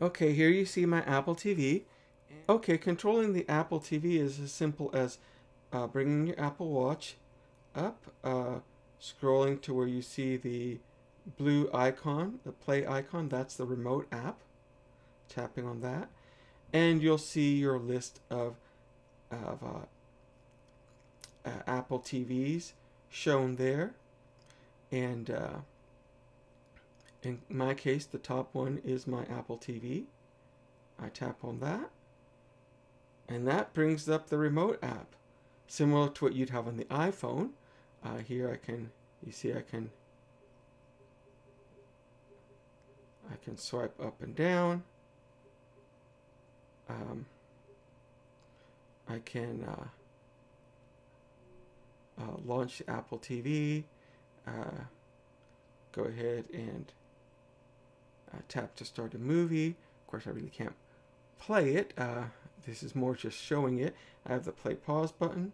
Okay, here you see my Apple TV. Okay, controlling the Apple TV is as simple as bringing your Apple Watch up, scrolling to where you see the blue icon, the play icon, that's the remote app, tapping on that, and you'll see your list of Apple TVs shown there, and in my case the top one is my Apple TV. I tap on that, and that brings up the remote app, similar to what you'd have on the iPhone. Here I can swipe up and down. I can launch the Apple TV, go ahead and tap to start a movie. Of course, I really can't play it. This is more just showing it. I have the play pause button.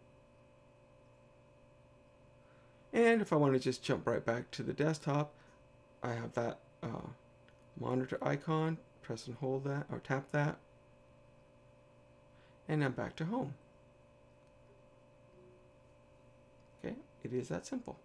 And if I want to just jump right back to the desktop, I have that monitor icon, press and hold that, or tap that. And I'm back to home. Okay, it is that simple.